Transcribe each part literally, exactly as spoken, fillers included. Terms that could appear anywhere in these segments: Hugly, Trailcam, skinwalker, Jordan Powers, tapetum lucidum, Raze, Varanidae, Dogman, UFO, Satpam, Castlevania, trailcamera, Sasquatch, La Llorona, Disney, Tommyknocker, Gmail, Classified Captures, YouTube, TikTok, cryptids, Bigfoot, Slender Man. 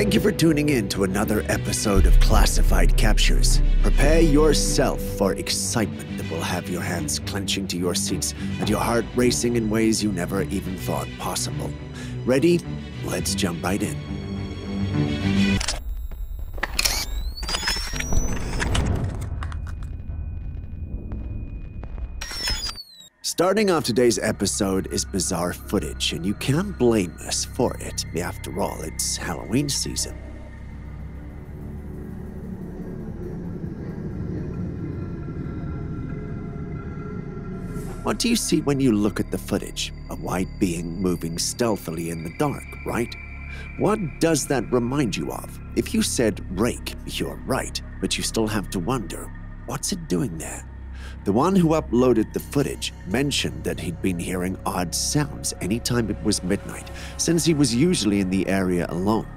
Thank you for tuning in to another episode of Classified Captures. Prepare yourself for excitement that will have your hands clenching to your seats and your heart racing in ways you never even thought possible. Ready? Let's jump right in. Starting off today's episode is bizarre footage, and you can't blame us for it. After all, it's Halloween season. What do you see when you look at the footage? A white being moving stealthily in the dark, right? What does that remind you of? If you said rake, you're right, but you still have to wonder, what's it doing there? The one who uploaded the footage mentioned that he'd been hearing odd sounds anytime it was midnight, since he was usually in the area alone.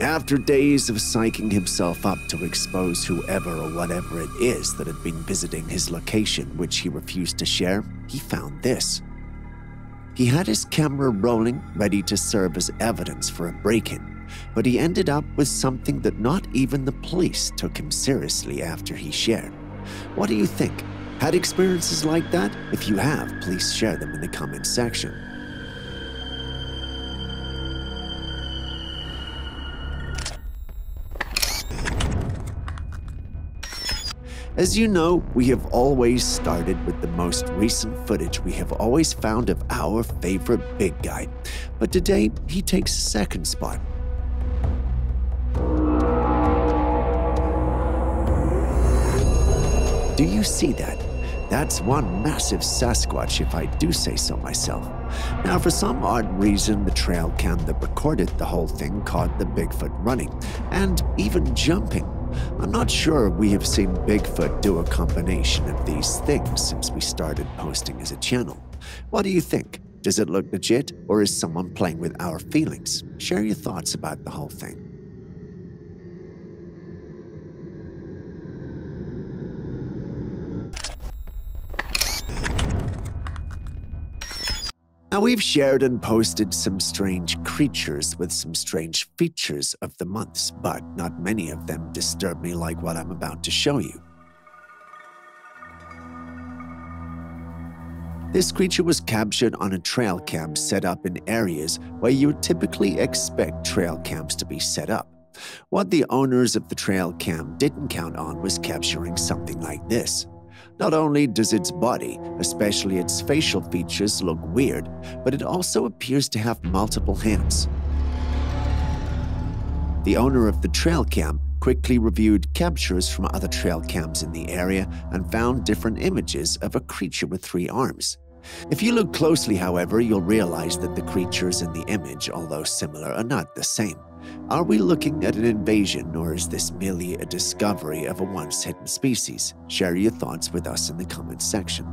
After days of psyching himself up to expose whoever or whatever it is that had been visiting his location, which he refused to share, he found this. He had his camera rolling, ready to serve as evidence for a break-in. But he ended up with something that not even the police took him seriously after he shared. What do you think? Had experiences like that? If you have, please share them in the comments section. As you know, we have always started with the most recent footage we have always found of our favorite big guy. But today, he takes a second spot. Do you see that? That's one massive Sasquatch, if I do say so myself. Now, for some odd reason, the trail cam that recorded the whole thing caught the Bigfoot running, and even jumping. I'm not sure we have seen Bigfoot do a combination of these things since we started posting as a channel. What do you think? Does it look legit, or is someone playing with our feelings? Share your thoughts about the whole thing. Now, we've shared and posted some strange creatures with some strange features of the months, but not many of them disturb me like what I'm about to show you. This creature was captured on a trail cam set up in areas where you would typically expect trail cams to be set up. What the owners of the trail cam didn't count on was capturing something like this. Not only does its body, especially its facial features, look weird, but it also appears to have multiple hands. The owner of the trail cam quickly reviewed captures from other trail cams in the area and found different images of a creature with three arms. If you look closely, however, you'll realize that the creatures in the image, although similar, are not the same. Are we looking at an invasion, or is this merely a discovery of a once-hidden species? Share your thoughts with us in the comments section.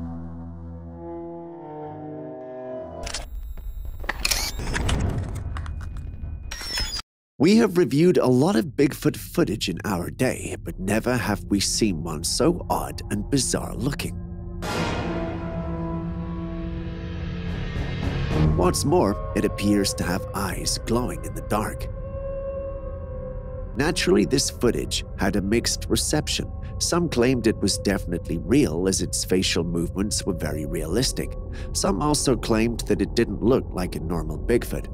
We have reviewed a lot of Bigfoot footage in our day, but never have we seen one so odd and bizarre looking. What's more, it appears to have eyes glowing in the dark. Naturally, this footage had a mixed reception. Some claimed it was definitely real, as its facial movements were very realistic. Some also claimed that it didn't look like a normal Bigfoot.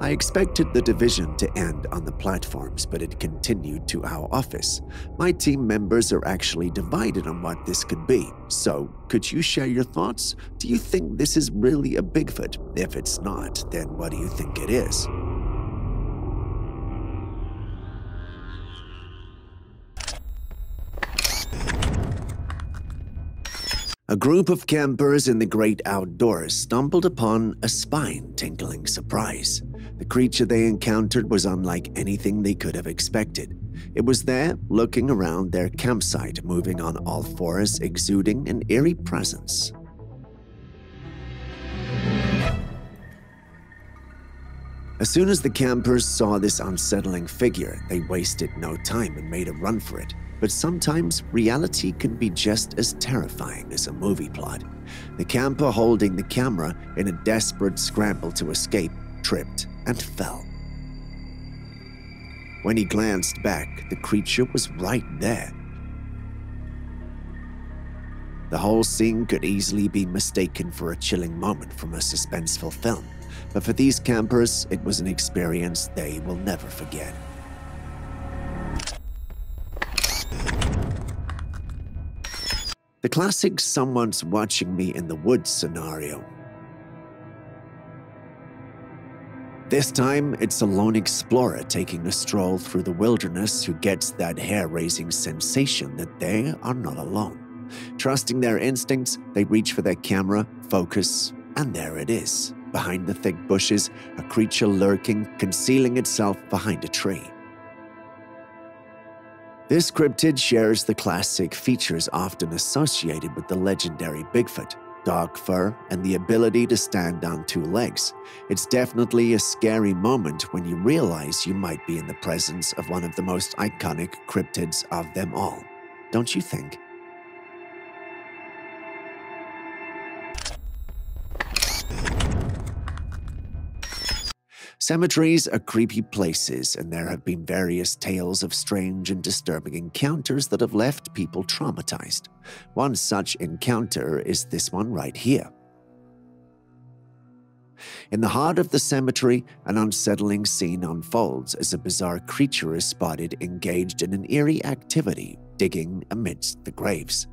I expected the division to end on the platforms, but it continued to our office. My team members are actually divided on what this could be. So, could you share your thoughts? Do you think this is really a Bigfoot? If it's not, then what do you think it is? A group of campers in the great outdoors stumbled upon a spine-tingling surprise. The creature they encountered was unlike anything they could have expected. It was there, looking around their campsite, moving on all fours, exuding an eerie presence. As soon as the campers saw this unsettling figure, they wasted no time and made a run for it. But sometimes reality can be just as terrifying as a movie plot. The camper holding the camera in a desperate scramble to escape tripped and fell. When he glanced back, the creature was right there. The whole scene could easily be mistaken for a chilling moment from a suspenseful film, but for these campers, it was an experience they will never forget. The classic someone's watching me in the woods scenario. This time, it's a lone explorer taking a stroll through the wilderness who gets that hair-raising sensation that they are not alone. Trusting their instincts, they reach for their camera, focus, and there it is. Behind the thick bushes, a creature lurking, concealing itself behind a tree. This cryptid shares the classic features often associated with the legendary Bigfoot. Dark fur, and the ability to stand on two legs. It's definitely a scary moment when you realize you might be in the presence of one of the most iconic cryptids of them all, don't you think? Cemeteries are creepy places, and there have been various tales of strange and disturbing encounters that have left people traumatized. One such encounter is this one right here. In the heart of the cemetery, an unsettling scene unfolds as a bizarre creature is spotted engaged in an eerie activity, digging amidst the graves.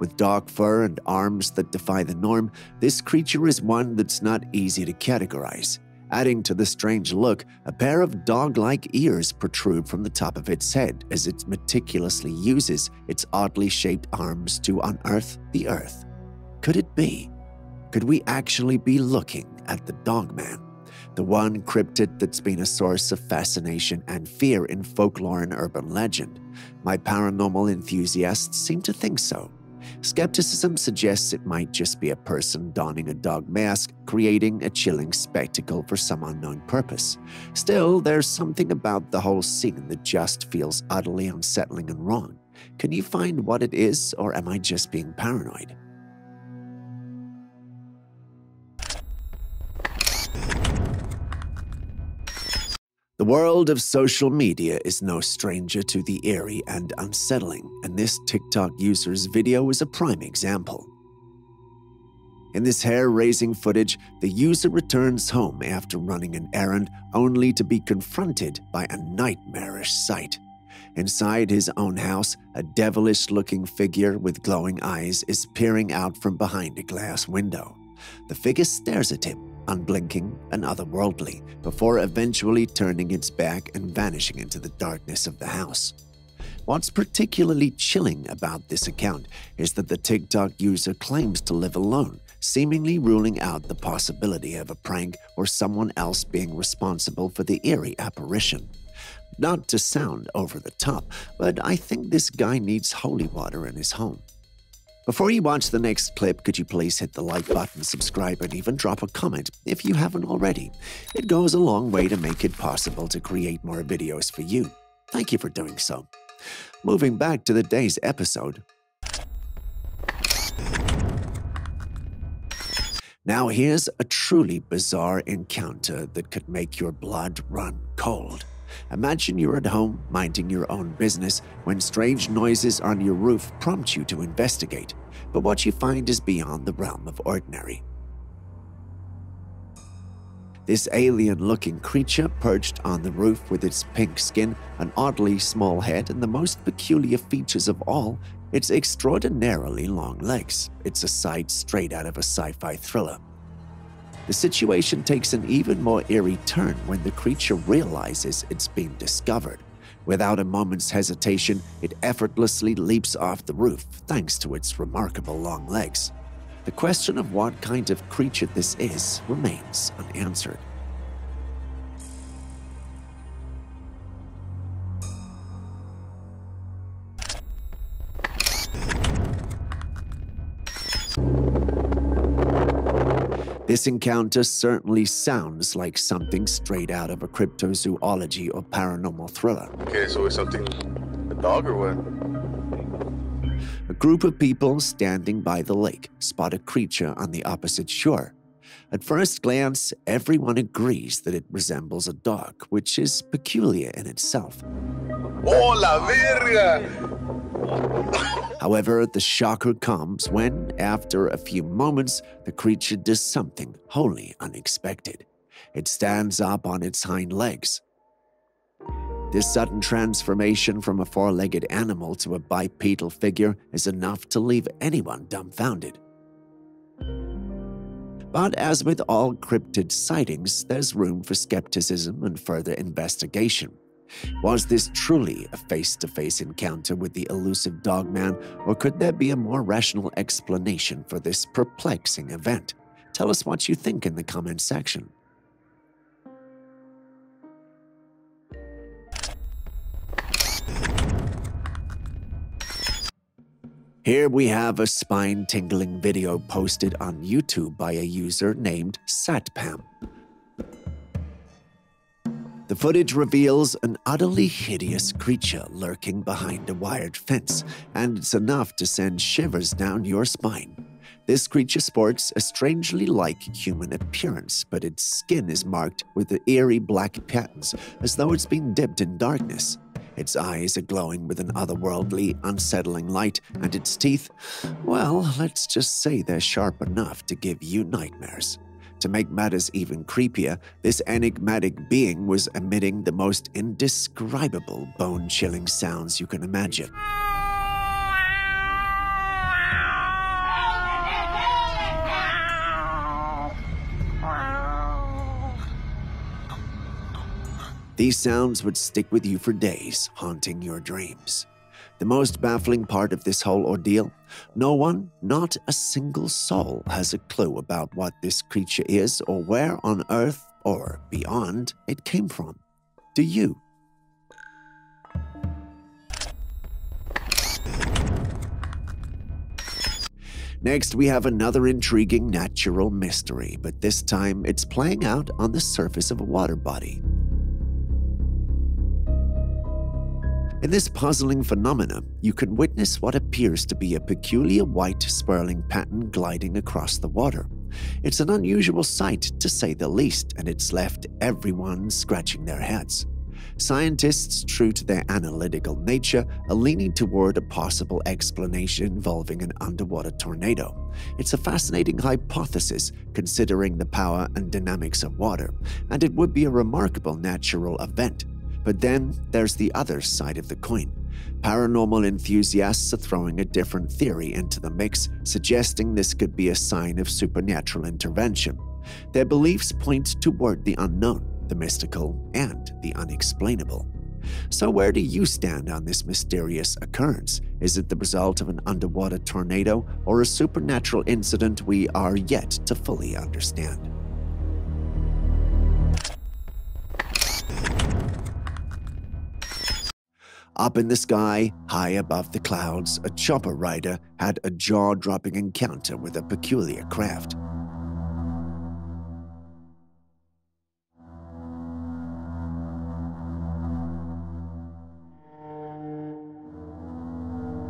With dark fur and arms that defy the norm, this creature is one that's not easy to categorize. Adding to the strange look, a pair of dog-like ears protrude from the top of its head as it meticulously uses its oddly shaped arms to unearth the earth. Could it be? Could we actually be looking at the Dogman? The one cryptid that's been a source of fascination and fear in folklore and urban legend. My paranormal enthusiasts seem to think so. Skepticism suggests it might just be a person donning a dog mask, creating a chilling spectacle for some unknown purpose. Still, there's something about the whole scene that just feels utterly unsettling and wrong. Can you find what it is, or am I just being paranoid? The world of social media is no stranger to the eerie and unsettling, and this TikTok user's video is a prime example. In this hair-raising footage, the user returns home after running an errand only to be confronted by a nightmarish sight. Inside his own house, a devilish-looking figure with glowing eyes is peering out from behind a glass window. The figure stares at him, unblinking and otherworldly, before eventually turning its back and vanishing into the darkness of the house. What's particularly chilling about this account is that the TikTok user claims to live alone, seemingly ruling out the possibility of a prank or someone else being responsible for the eerie apparition. Not to sound over the top, but I think this guy needs holy water in his home. Before you watch the next clip, could you please hit the like button, subscribe, and even drop a comment if you haven't already. It goes a long way to make it possible to create more videos for you. Thank you for doing so. Moving back to the day's episode. Now here's a truly bizarre encounter that could make your blood run cold. Imagine you're at home, minding your own business, when strange noises on your roof prompt you to investigate, but what you find is beyond the realm of ordinary. This alien-looking creature perched on the roof with its pink skin, an oddly small head, and the most peculiar features of all, its extraordinarily long legs. It's a sight straight out of a sci-fi thriller. The situation takes an even more eerie turn when the creature realizes it's been discovered. Without a moment's hesitation, it effortlessly leaps off the roof thanks to its remarkable long legs. The question of what kind of creature this is remains unanswered. This encounter certainly sounds like something straight out of a cryptozoology or paranormal thriller. Okay, so it's something, a dog or what? A group of people standing by the lake spot a creature on the opposite shore. At first glance, everyone agrees that it resembles a dog, which is peculiar in itself. Oh, la verga! However, the shocker comes when, after a few moments, the creature does something wholly unexpected. It stands up on its hind legs. This sudden transformation from a four-legged animal to a bipedal figure is enough to leave anyone dumbfounded. But as with all cryptid sightings, there's room for skepticism and further investigation. Was this truly a face-to-face encounter with the elusive Dogman, or could there be a more rational explanation for this perplexing event? Tell us what you think in the comments section. Here we have a spine-tingling video posted on YouTube by a user named Satpam. The footage reveals an utterly hideous creature lurking behind a wired fence, and it's enough to send shivers down your spine. This creature sports a strangely like human appearance, but its skin is marked with eerie black patterns, as though it's been dipped in darkness. Its eyes are glowing with an otherworldly, unsettling light, and its teeth, well, let's just say they're sharp enough to give you nightmares. To make matters even creepier, this enigmatic being was emitting the most indescribable, bone-chilling sounds you can imagine. These sounds would stick with you for days, haunting your dreams. The most baffling part of this whole ordeal? No one, not a single soul, has a clue about what this creature is or where on Earth or beyond it came from. Do you? Next, we have another intriguing natural mystery, but this time it's playing out on the surface of a water body. In this puzzling phenomenon, you can witness what appears to be a peculiar white swirling pattern gliding across the water. It's an unusual sight, to say the least, and it's left everyone scratching their heads. Scientists, true to their analytical nature, are leaning toward a possible explanation involving an underwater tornado. It's a fascinating hypothesis, considering the power and dynamics of water, and it would be a remarkable natural event. But then, there's the other side of the coin. Paranormal enthusiasts are throwing a different theory into the mix, suggesting this could be a sign of supernatural intervention. Their beliefs point toward the unknown, the mystical, and the unexplainable. So where do you stand on this mysterious occurrence? Is it the result of an underwater tornado or a supernatural incident we are yet to fully understand? Up in the sky, high above the clouds, a chopper rider had a jaw-dropping encounter with a peculiar craft.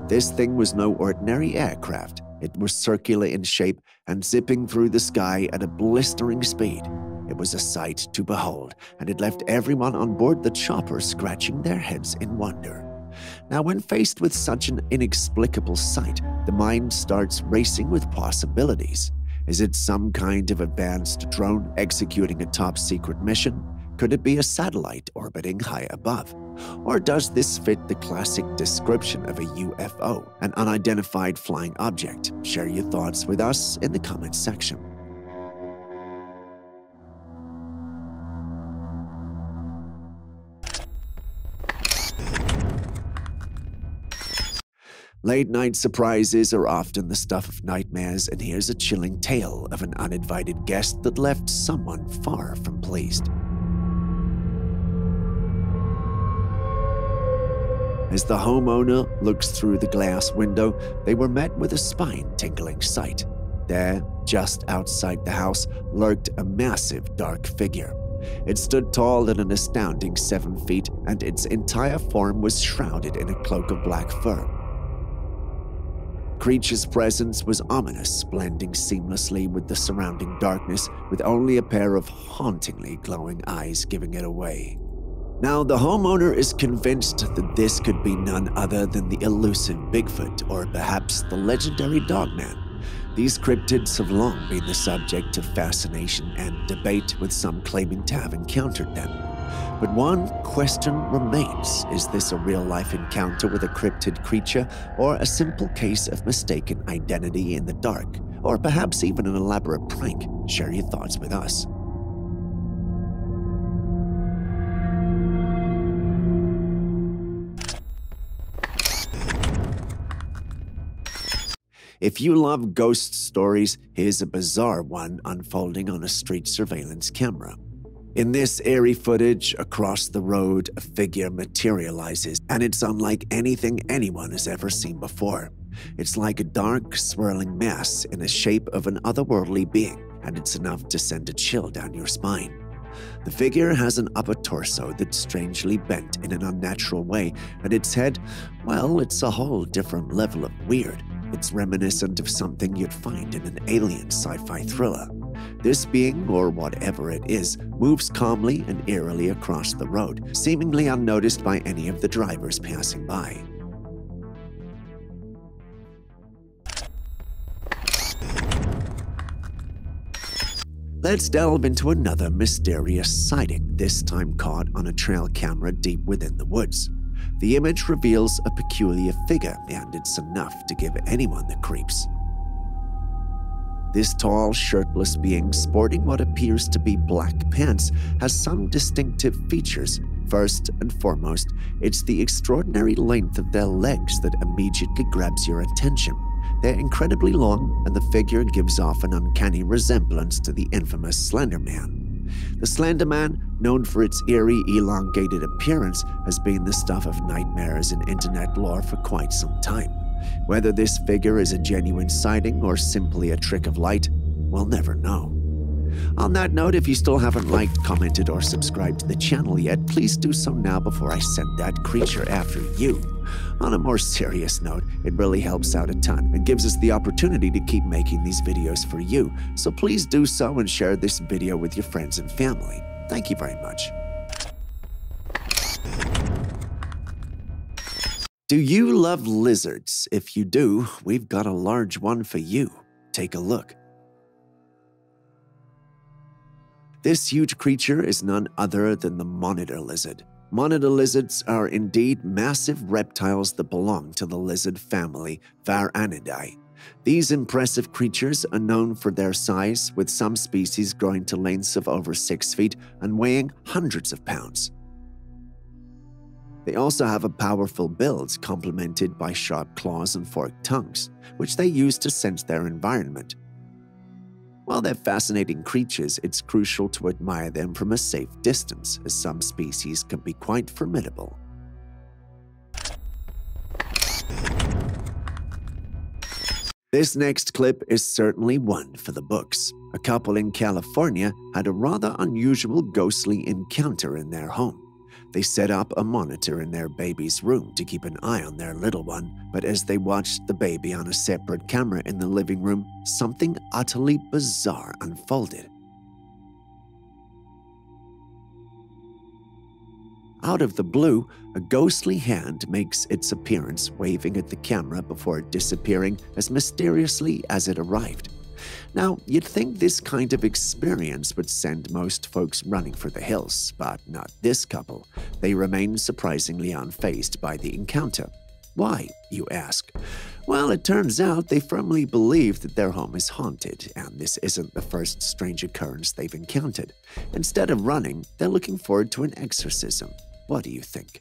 This thing was no ordinary aircraft. It was circular in shape and zipping through the sky at a blistering speed. It was a sight to behold, and it left everyone on board the chopper scratching their heads in wonder. Now, when faced with such an inexplicable sight, the mind starts racing with possibilities. Is it some kind of advanced drone executing a top-secret mission? Could it be a satellite orbiting high above? Or does this fit the classic description of a U F O, an unidentified flying object? Share your thoughts with us in the comments section. Late-night surprises are often the stuff of nightmares, and here's a chilling tale of an uninvited guest that left someone far from pleased. As the homeowner looks through the glass window, they were met with a spine-tingling sight. There, just outside the house, lurked a massive dark figure. It stood tall at an astounding seven feet, and its entire form was shrouded in a cloak of black fur. creature's presence was ominous, blending seamlessly with the surrounding darkness, with only a pair of hauntingly glowing eyes giving it away. Now, the homeowner is convinced that this could be none other than the elusive Bigfoot, or perhaps the legendary Dogman. These cryptids have long been the subject of fascination and debate, with some claiming to have encountered them. But one question remains: is this a real-life encounter with a cryptid creature, or a simple case of mistaken identity in the dark, or perhaps even an elaborate prank? Share your thoughts with us. If you love ghost stories, here's a bizarre one unfolding on a street surveillance camera. In this eerie footage, across the road, a figure materializes, and it's unlike anything anyone has ever seen before. It's like a dark, swirling mass in the shape of an otherworldly being, and it's enough to send a chill down your spine. The figure has an upper torso that's strangely bent in an unnatural way, and its head, well, it's a whole different level of weird. It's reminiscent of something you'd find in an alien sci-fi thriller. This being, or whatever it is, moves calmly and eerily across the road, seemingly unnoticed by any of the drivers passing by. Let's delve into another mysterious sighting, this time caught on a trail camera deep within the woods. The image reveals a peculiar figure, and it's enough to give anyone the creeps. This tall, shirtless being, sporting what appears to be black pants, has some distinctive features. First and foremost, it's the extraordinary length of their legs that immediately grabs your attention. They're incredibly long, and the figure gives off an uncanny resemblance to the infamous Slender Man. The Slender Man, known for its eerie, elongated appearance, has been the stuff of nightmares in internet lore for quite some time. Whether this figure is a genuine sighting or simply a trick of light, we'll never know. On that note, if you still haven't liked, commented, or subscribed to the channel yet, please do so now before I send that creature after you. On a more serious note, it really helps out a ton and gives us the opportunity to keep making these videos for you, so please do so and share this video with your friends and family. Thank you very much. Do you love lizards? If you do, we've got a large one for you. Take a look. This huge creature is none other than the monitor lizard. Monitor lizards are indeed massive reptiles that belong to the lizard family, Varanidae. These impressive creatures are known for their size, with some species growing to lengths of over six feet and weighing hundreds of pounds. They also have a powerful build, complemented by sharp claws and forked tongues, which they use to sense their environment. While they're fascinating creatures, it's crucial to admire them from a safe distance, as some species can be quite formidable. This next clip is certainly one for the books. A couple in California had a rather unusual ghostly encounter in their home. They set up a monitor in their baby's room to keep an eye on their little one, but as they watched the baby on a separate camera in the living room, something utterly bizarre unfolded. Out of the blue, a ghostly hand makes its appearance, waving at the camera before disappearing as mysteriously as it arrived. Now, you'd think this kind of experience would send most folks running for the hills, but not this couple. They remain surprisingly unfazed by the encounter. Why, you ask? Well, it turns out they firmly believe that their home is haunted, and this isn't the first strange occurrence they've encountered. Instead of running, they're looking forward to an exorcism. What do you think?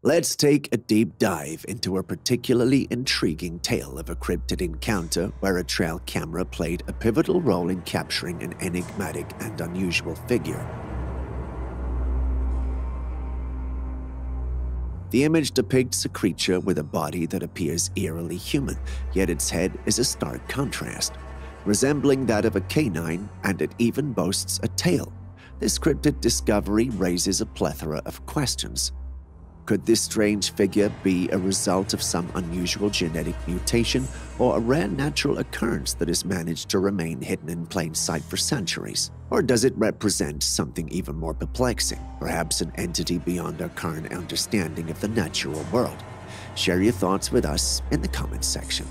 Let's take a deep dive into a particularly intriguing tale of a cryptid encounter where a trail camera played a pivotal role in capturing an enigmatic and unusual figure. The image depicts a creature with a body that appears eerily human, yet its head is a stark contrast, resembling that of a canine, and it even boasts a tail. This cryptid discovery raises a plethora of questions. Could this strange figure be a result of some unusual genetic mutation or a rare natural occurrence that has managed to remain hidden in plain sight for centuries? Or does it represent something even more perplexing, perhaps an entity beyond our current understanding of the natural world? Share your thoughts with us in the comments section.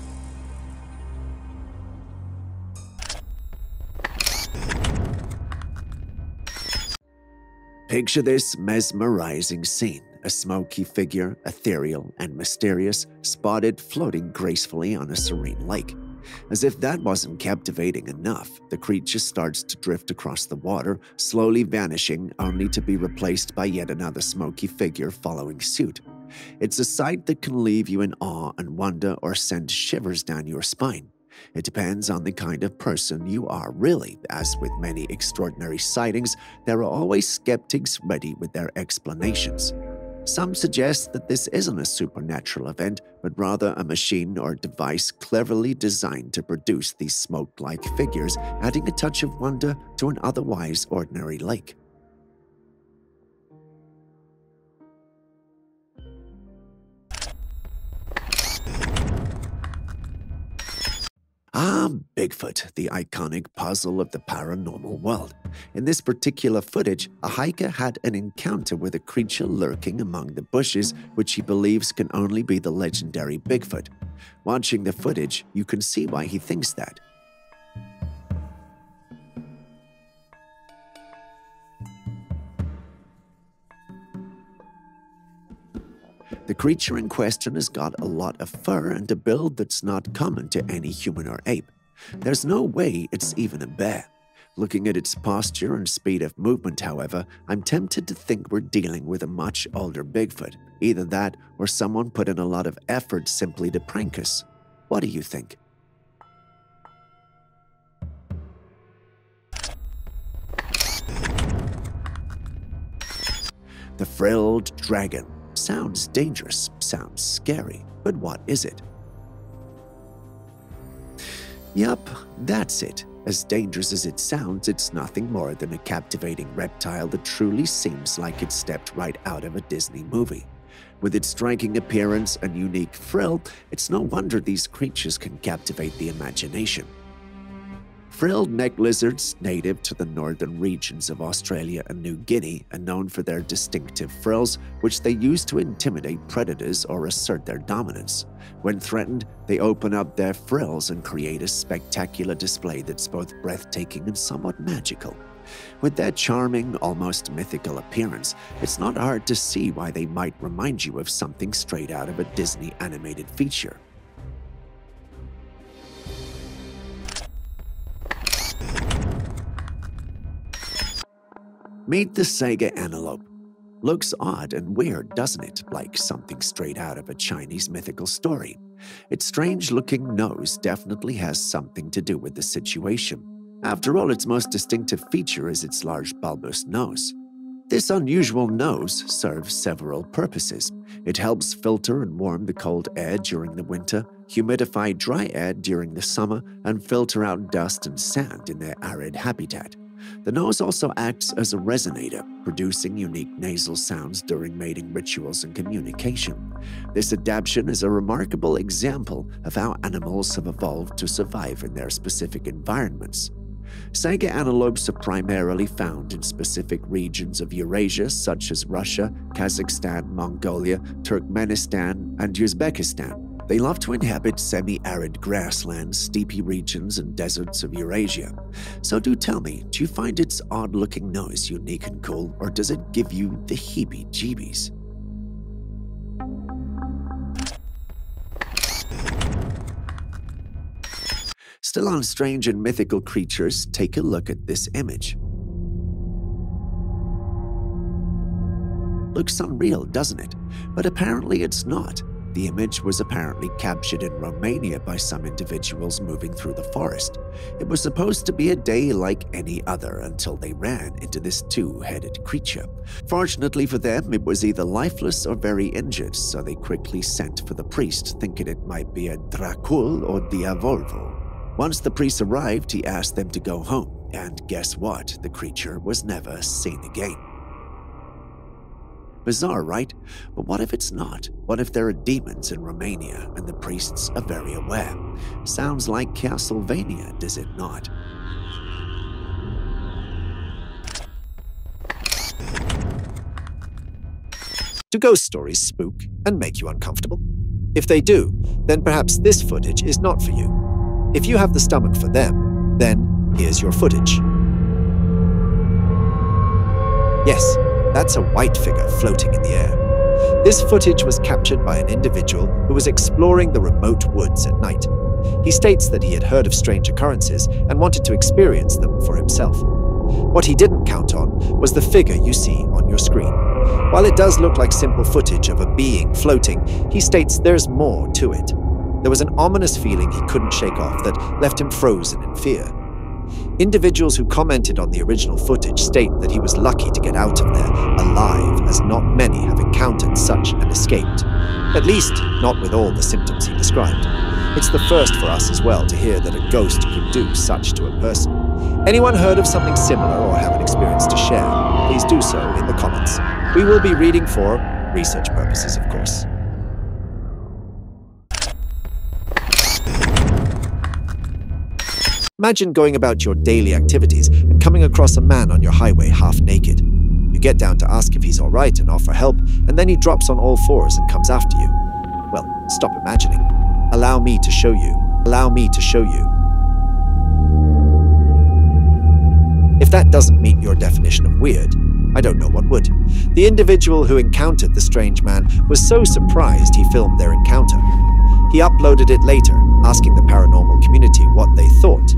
Picture this mesmerizing scene, a smoky figure, ethereal and mysterious, spotted floating gracefully on a serene lake. As if that wasn't captivating enough, the creature starts to drift across the water, slowly vanishing only to be replaced by yet another smoky figure following suit. It's a sight that can leave you in awe and wonder or send shivers down your spine. It depends on the kind of person you are, really. As with many extraordinary sightings, there are always skeptics ready with their explanations. Some suggest that this isn't a supernatural event, but rather a machine or device cleverly designed to produce these smoke-like figures, adding a touch of wonder to an otherwise ordinary lake. Ah, Bigfoot, the iconic puzzle of the paranormal world. In this particular footage, a hiker had an encounter with a creature lurking among the bushes, which he believes can only be the legendary Bigfoot. Watching the footage, you can see why he thinks that. The creature in question has got a lot of fur and a build that's not common to any human or ape. There's no way it's even a bear. Looking at its posture and speed of movement, however, I'm tempted to think we're dealing with a much older Bigfoot. Either that or someone put in a lot of effort simply to prank us. What do you think? The Frilled Dragon. Sounds dangerous, sounds scary, but what is it? Yup, that's it. As dangerous as it sounds, it's nothing more than a captivating reptile that truly seems like it stepped right out of a Disney movie. With its striking appearance and unique frill, it's no wonder these creatures can captivate the imagination. Frilled neck lizards, native to the northern regions of Australia and New Guinea, are known for their distinctive frills, which they use to intimidate predators or assert their dominance. When threatened, they open up their frills and create a spectacular display that's both breathtaking and somewhat magical. With their charming, almost mythical appearance, it's not hard to see why they might remind you of something straight out of a Disney animated feature. Meet the Sega antelope. Looks odd and weird, doesn't it? Like something straight out of a Chinese mythical story. Its strange-looking nose definitely has something to do with the situation. After all, its most distinctive feature is its large bulbous nose. This unusual nose serves several purposes. It helps filter and warm the cold air during the winter, humidify dry air during the summer, and filter out dust and sand in their arid habitat. The nose also acts as a resonator, producing unique nasal sounds during mating rituals and communication. This adaptation is a remarkable example of how animals have evolved to survive in their specific environments. Sega antelopes are primarily found in specific regions of Eurasia such as Russia, Kazakhstan, Mongolia, Turkmenistan, and Uzbekistan. They love to inhabit semi-arid grasslands, steepy regions, and deserts of Eurasia. So do tell me, do you find its odd-looking nose unique and cool, or does it give you the heebie-jeebies? Still on strange and mythical creatures, take a look at this image. Looks unreal, doesn't it? But apparently it's not. The image was apparently captured in Romania by some individuals moving through the forest. It was supposed to be a day like any other until they ran into this two-headed creature. Fortunately for them, it was either lifeless or very injured, so they quickly sent for the priest, thinking it might be a Dracul or Diavolvo. Once the priest arrived, he asked them to go home. And guess what? The creature was never seen again. Bizarre, right? But what if it's not? What if there are demons in Romania and the priests are very aware? Sounds like Castlevania, does it not? Do ghost stories spook and make you uncomfortable? If they do, then perhaps this footage is not for you. If you have the stomach for them, then here's your footage. Yes, that's a white figure floating in the air. This footage was captured by an individual who was exploring the remote woods at night. He states that he had heard of strange occurrences and wanted to experience them for himself. What he didn't count on was the figure you see on your screen. While it does look like simple footage of a being floating, he states there's more to it. There was an ominous feeling he couldn't shake off that left him frozen in fear. Individuals who commented on the original footage state that he was lucky to get out of there alive, as not many have encountered such and escaped. At least, not with all the symptoms he described. It's the first for us as well to hear that a ghost could do such to a person. Anyone heard of something similar or have an experience to share? Please do so in the comments. We will be reading for research purposes, of course. Imagine going about your daily activities and coming across a man on your highway half naked. You get down to ask if he's all right and offer help, and then he drops on all fours and comes after you. Well, stop imagining. Allow me to show you. Allow me to show you. If that doesn't meet your definition of weird, I don't know what would. The individual who encountered the strange man was so surprised he filmed their encounter. He uploaded it later, asking the paranormal community what they thought.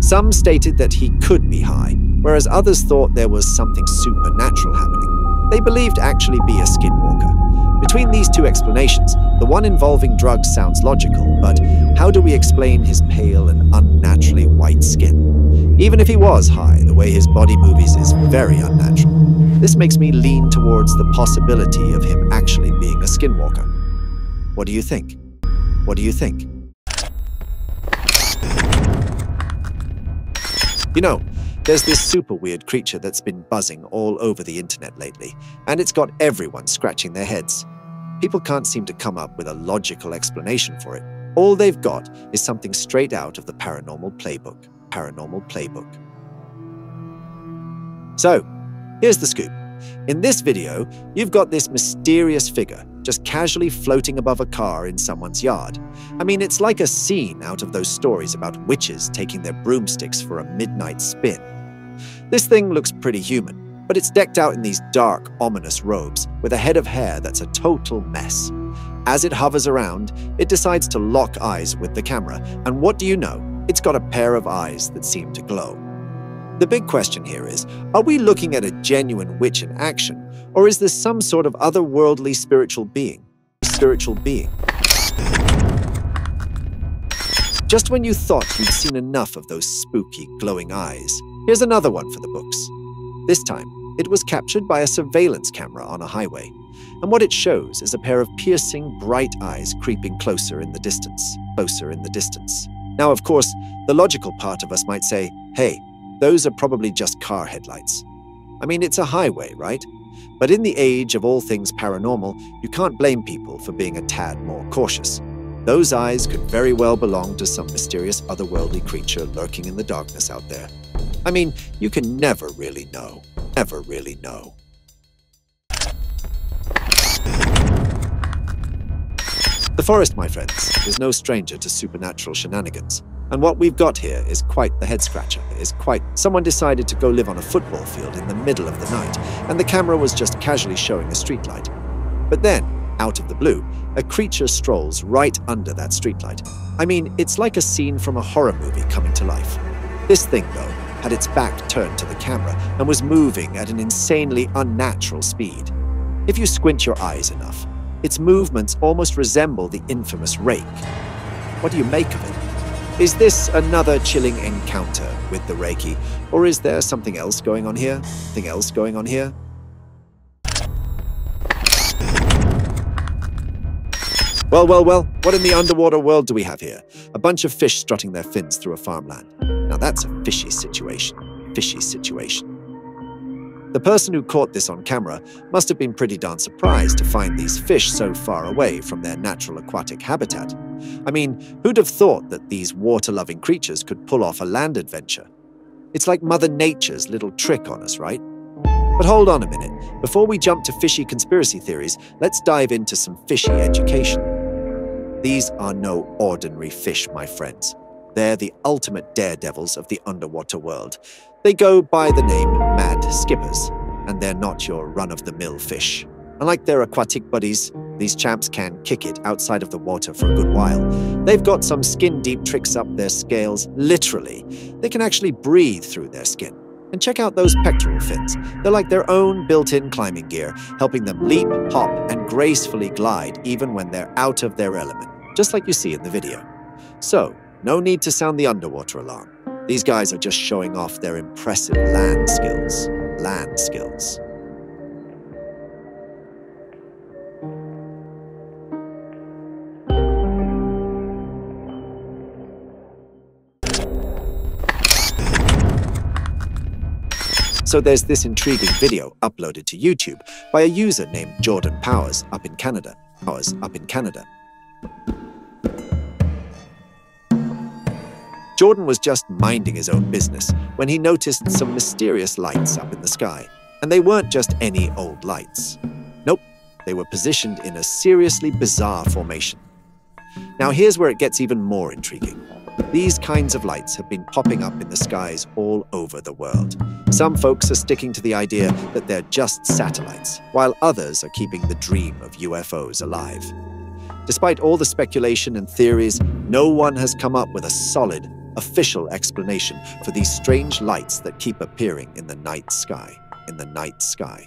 Some stated that he could be high, whereas others thought there was something supernatural happening. They believed actually be a skinwalker. Between these two explanations, the one involving drugs sounds logical, but how do we explain his pale and unnaturally white skin? Even if he was high, the way his body moves is very unnatural. This makes me lean towards the possibility of him actually being a skinwalker. What do you think? What do you think? You know, there's this super weird creature that's been buzzing all over the internet lately, and it's got everyone scratching their heads. People can't seem to come up with a logical explanation for it. All they've got is something straight out of the paranormal playbook. Paranormal playbook. So, here's the scoop. In this video, you've got this mysterious figure just casually floating above a car in someone's yard. I mean, it's like a scene out of those stories about witches taking their broomsticks for a midnight spin. This thing looks pretty human, but it's decked out in these dark, ominous robes with a head of hair that's a total mess. As it hovers around, it decides to lock eyes with the camera, and what do you know? It's got a pair of eyes that seem to glow. The big question here is, are we looking at a genuine witch in action, or is this some sort of otherworldly spiritual being? Spiritual being. Just when you thought you'd seen enough of those spooky, glowing eyes, here's another one for the books. This time, it was captured by a surveillance camera on a highway, and what it shows is a pair of piercing, bright eyes creeping closer in the distance, closer in the distance. Now, of course, the logical part of us might say, hey, those are probably just car headlights. I mean, it's a highway, right? But in the age of all things paranormal, you can't blame people for being a tad more cautious. Those eyes could very well belong to some mysterious otherworldly creature lurking in the darkness out there. I mean, you can never really know. Never really know. The forest, my friends, is no stranger to supernatural shenanigans. And what we've got here is quite the head-scratcher, is quite... Someone decided to go live on a football field in the middle of the night, and the camera was just casually showing a streetlight. But then, out of the blue, a creature strolls right under that streetlight. I mean, it's like a scene from a horror movie coming to life. This thing, though, had its back turned to the camera and was moving at an insanely unnatural speed. If you squint your eyes enough, its movements almost resemble the infamous rake. What do you make of it? Is this another chilling encounter with the Reiki, or is there something else going on here? Something else going on here? Well, well, well, what in the underwater world do we have here? A bunch of fish strutting their fins through a farmland. Now that's a fishy situation. fishy situation. The person who caught this on camera must have been pretty darn surprised to find these fish so far away from their natural aquatic habitat. I mean, who'd have thought that these water-loving creatures could pull off a land adventure? It's like Mother Nature's little trick on us, right? But hold on a minute. Before we jump to fishy conspiracy theories, let's dive into some fishy education. These are no ordinary fish, my friends. They're the ultimate daredevils of the underwater world. They go by the name Mad Skippers, and they're not your run-of-the-mill fish. Unlike their aquatic buddies, these chaps can kick it outside of the water for a good while. They've got some skin-deep tricks up their scales, literally. They can actually breathe through their skin. And check out those pectoral fins. They're like their own built-in climbing gear, helping them leap, hop, and gracefully glide even when they're out of their element, just like you see in the video. So, no need to sound the underwater alarm. These guys are just showing off their impressive land skills. Land skills. So there's this intriguing video uploaded to YouTube by a user named Jordan Powers up in Canada. Powers up in Canada. Jordan was just minding his own business when he noticed some mysterious lights up in the sky. And they weren't just any old lights. Nope, they were positioned in a seriously bizarre formation. Now here's where it gets even more intriguing. These kinds of lights have been popping up in the skies all over the world. Some folks are sticking to the idea that they're just satellites, while others are keeping the dream of U F Os alive. Despite all the speculation and theories, no one has come up with a solid, official explanation for these strange lights that keep appearing in the night sky. In the night sky.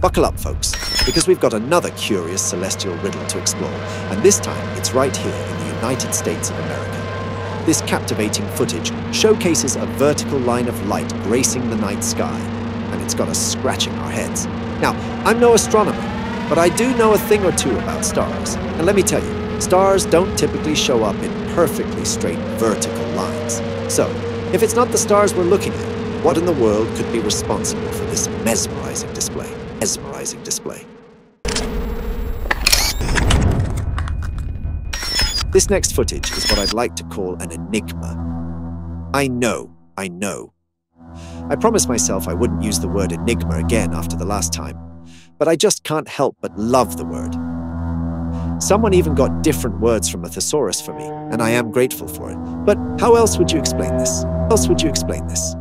Buckle up, folks, because we've got another curious celestial riddle to explore, and this time it's right here in the United States of America. This captivating footage showcases a vertical line of light gracing the night sky, and it's got us scratching our heads. Now, I'm no astronomer, but I do know a thing or two about stars, and let me tell you, stars don't typically show up in perfectly straight vertical lines. So, if it's not the stars we're looking at, what in the world could be responsible for this mesmerizing display? mesmerizing display. This next footage is what I'd like to call an enigma. I know, I know. I promised myself I wouldn't use the word enigma again after the last time, but I just can't help but love the word. Someone even got different words from a thesaurus for me, and I am grateful for it. But how else would you explain this? How else would you explain this?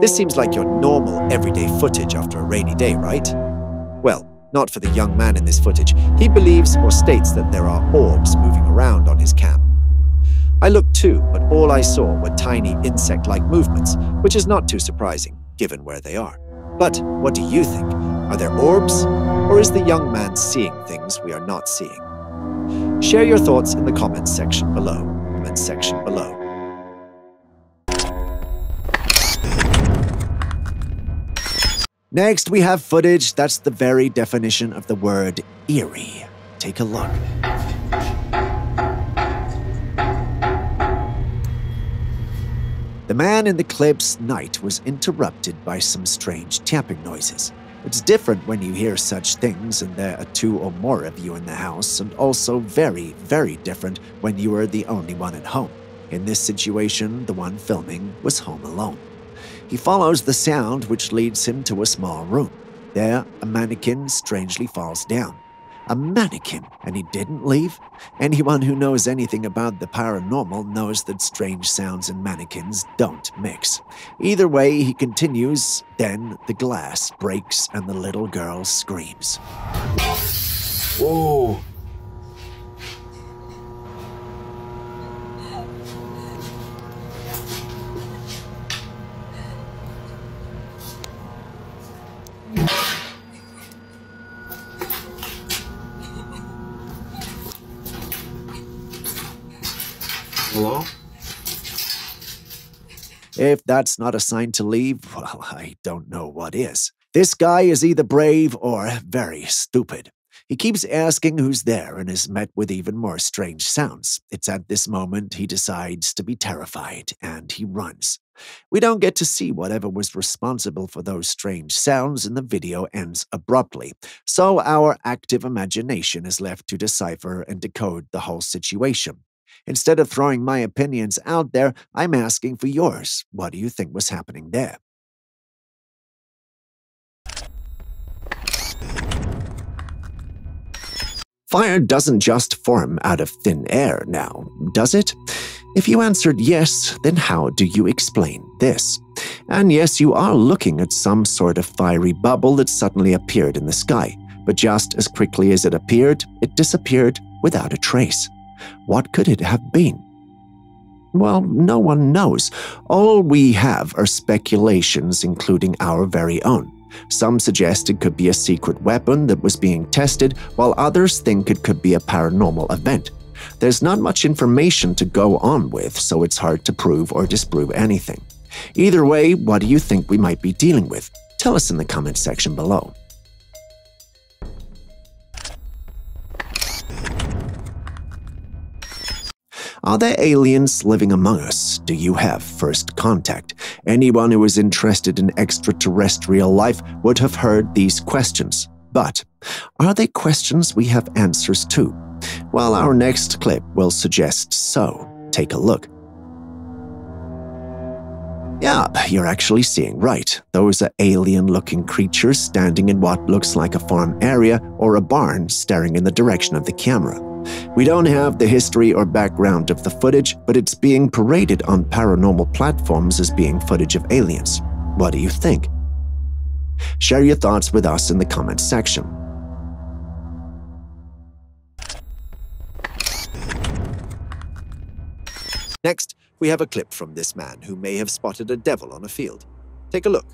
This seems like your normal, everyday footage after a rainy day, right? Well, not for the young man in this footage. He believes or states that there are orbs moving around on his cam. I looked too, but all I saw were tiny insect-like movements, which is not too surprising, given where they are. But what do you think? Are there orbs? Or is the young man seeing things we are not seeing? Share your thoughts in the comments section below. Comments section below. Next, we have footage that's the very definition of the word eerie. Take a look. The man in the clip's night was interrupted by some strange tapping noises. It's different when you hear such things and there are two or more of you in the house, and also very, very different when you are the only one at home. In this situation, the one filming was home alone. He follows the sound, which leads him to a small room. There, a mannequin strangely falls down. A mannequin, and he didn't leave? Anyone who knows anything about the paranormal knows that strange sounds and mannequins don't mix. Either way, he continues, then the glass breaks and the little girl screams. Whoa! Hello? If that's not a sign to leave, well, I don't know what is. This guy is either brave or very stupid. He keeps asking who's there and is met with even more strange sounds. It's at this moment he decides to be terrified, and he runs. We don't get to see whatever was responsible for those strange sounds, and the video ends abruptly. So our active imagination is left to decipher and decode the whole situation. Instead of throwing my opinions out there, I'm asking for yours. What do you think was happening there? Fire doesn't just form out of thin air now, does it? If you answered yes, then how do you explain this? And yes, you are looking at some sort of fiery bubble that suddenly appeared in the sky, but just as quickly as it appeared, it disappeared without a trace. What could it have been? Well, no one knows. All we have are speculations, including our very own. Some suggest it could be a secret weapon that was being tested, while others think it could be a paranormal event. There's not much information to go on with, so it's hard to prove or disprove anything. Either way, what do you think we might be dealing with? Tell us in the comment section below. Are there aliens living among us? Do you have first contact? Anyone who is interested in extraterrestrial life would have heard these questions. But are they questions we have answers to? Well, our next clip will suggest so. Take a look. Yeah, you're actually seeing right. Those are alien-looking creatures standing in what looks like a farm area or a barn, staring in the direction of the camera. We don't have the history or background of the footage, but it's being paraded on paranormal platforms as being footage of aliens. What do you think? Share your thoughts with us in the comments section. Next, we have a clip from this man who may have spotted a devil on a field. Take a look.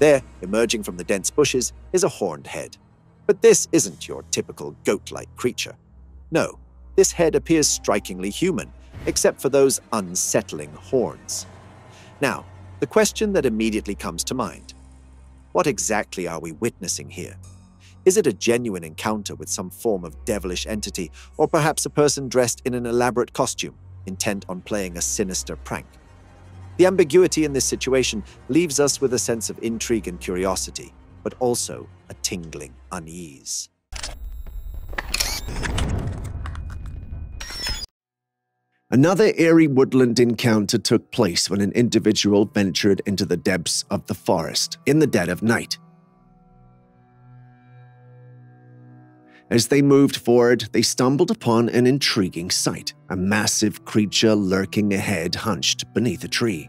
There, emerging from the dense bushes, is a horned head. But this isn't your typical goat-like creature. No, this head appears strikingly human, except for those unsettling horns. Now, the question that immediately comes to mind. What exactly are we witnessing here? Is it a genuine encounter with some form of devilish entity, or perhaps a person dressed in an elaborate costume, intent on playing a sinister prank? The ambiguity in this situation leaves us with a sense of intrigue and curiosity, but also a tingling unease. Another eerie woodland encounter took place when an individual ventured into the depths of the forest in the dead of night. As they moved forward, they stumbled upon an intriguing sight, a massive creature lurking ahead, hunched beneath a tree.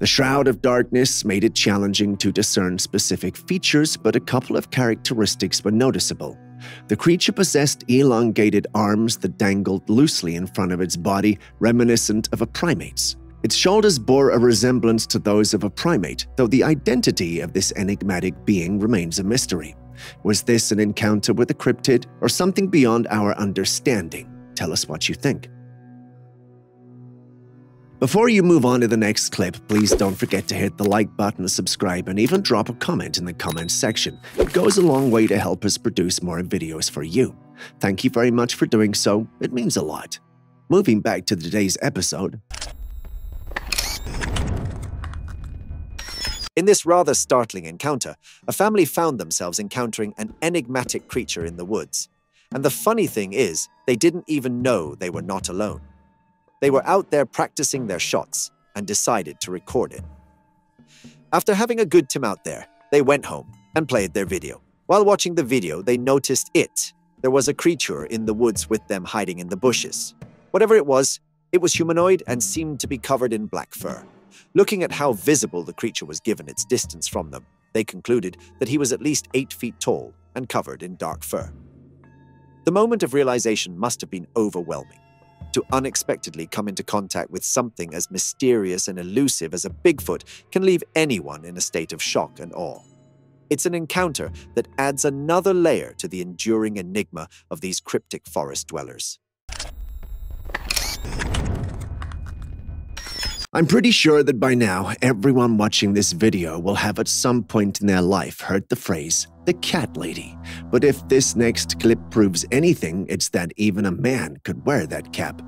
The shroud of darkness made it challenging to discern specific features, but a couple of characteristics were noticeable. The creature possessed elongated arms that dangled loosely in front of its body, reminiscent of a primate's. Its shoulders bore a resemblance to those of a primate, though the identity of this enigmatic being remains a mystery. Was this an encounter with a cryptid or something beyond our understanding? Tell us what you think. Before you move on to the next clip, please don't forget to hit the like button, subscribe, and even drop a comment in the comments section. It goes a long way to help us produce more videos for you. Thank you very much for doing so. It means a lot. Moving back to today's episode. In this rather startling encounter, a family found themselves encountering an enigmatic creature in the woods. And the funny thing is, they didn't even know they were not alone. They were out there practicing their shots and decided to record it. After having a good time out there, they went home and played their video. While watching the video, they noticed it. There was a creature in the woods with them hiding in the bushes. Whatever it was, it was humanoid and seemed to be covered in black fur. Looking at how visible the creature was given its distance from them, they concluded that he was at least eight feet tall and covered in dark fur. The moment of realization must have been overwhelming. To unexpectedly come into contact with something as mysterious and elusive as a Bigfoot can leave anyone in a state of shock and awe. It's an encounter that adds another layer to the enduring enigma of these cryptic forest dwellers. I'm pretty sure that by now, everyone watching this video will have at some point in their life heard the phrase, the cat lady. But if this next clip proves anything, it's that even a man could wear that cap.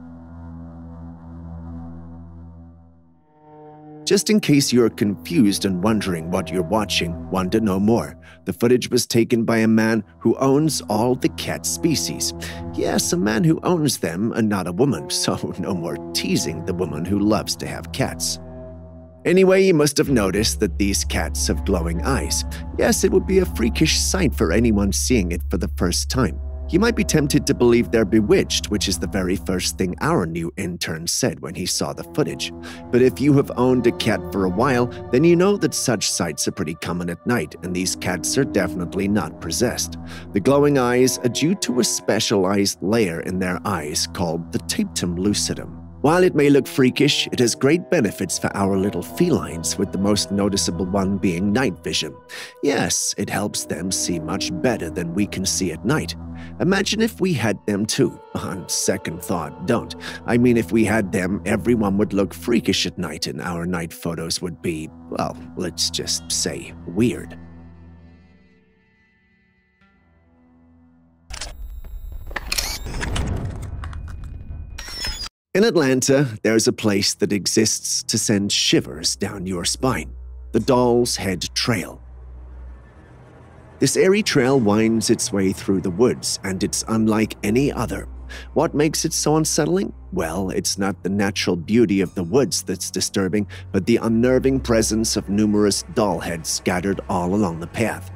Just in case you're confused and wondering what you're watching, want to know more, the footage was taken by a man who owns all the cat species. Yes, a man who owns them and not a woman, so no more teasing the woman who loves to have cats. Anyway, you must have noticed that these cats have glowing eyes. Yes, it would be a freakish sight for anyone seeing it for the first time. You might be tempted to believe they're bewitched, which is the very first thing our new intern said when he saw the footage. But if you have owned a cat for a while, then you know that such sights are pretty common at night, and these cats are definitely not possessed. The glowing eyes are due to a specialized layer in their eyes called the tapetum lucidum. While it may look freakish, it has great benefits for our little felines, with the most noticeable one being night vision. Yes, it helps them see much better than we can see at night. Imagine if we had them too. On second thought, don't. I mean, if we had them, everyone would look freakish at night and our night photos would be, well, let's just say weird. In Atlanta, there's a place that exists to send shivers down your spine, the Doll's Head Trail. This airy trail winds its way through the woods, and it's unlike any other. What makes it so unsettling? Well, it's not the natural beauty of the woods that's disturbing, but the unnerving presence of numerous doll heads scattered all along the path.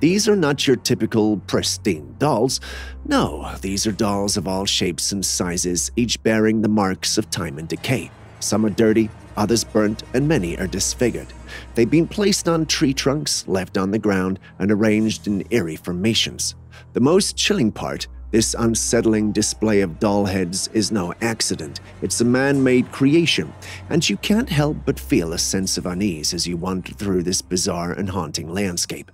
These are not your typical pristine dolls. No, these are dolls of all shapes and sizes, each bearing the marks of time and decay. Some are dirty, others burnt, and many are disfigured. They've been placed on tree trunks, left on the ground, and arranged in eerie formations. The most chilling part, this unsettling display of doll heads is no accident. It's a man-made creation, and you can't help but feel a sense of unease as you wander through this bizarre and haunting landscape.